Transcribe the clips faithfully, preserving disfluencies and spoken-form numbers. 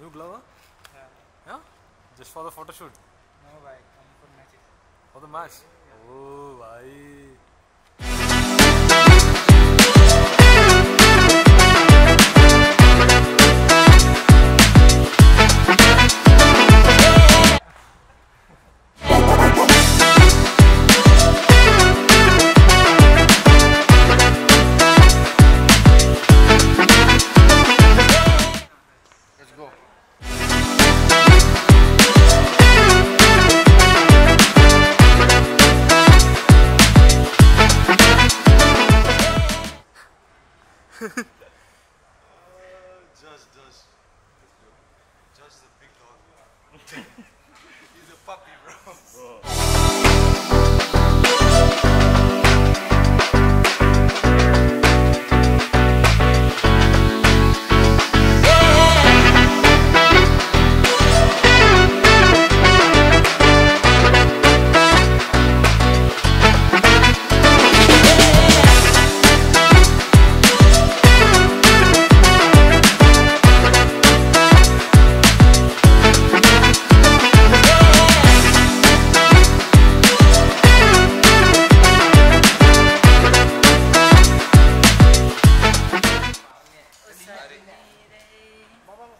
New blower? Yeah. Yeah? Just for the photo shoot? No, bhai. For the match. For the match? Yeah. Oh, bhai. uh, judge, judge, judge is a big dog. He's a puppy, bro. bro.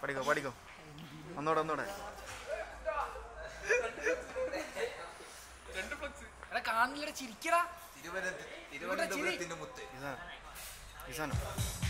Padiko, padiko. Onnoda, onnoda. Rendu flux. Ada kaanilada chirikkira. Tiruvarathu, Tiruvarathu, Tiruvarathu mutte. Isana. Isana.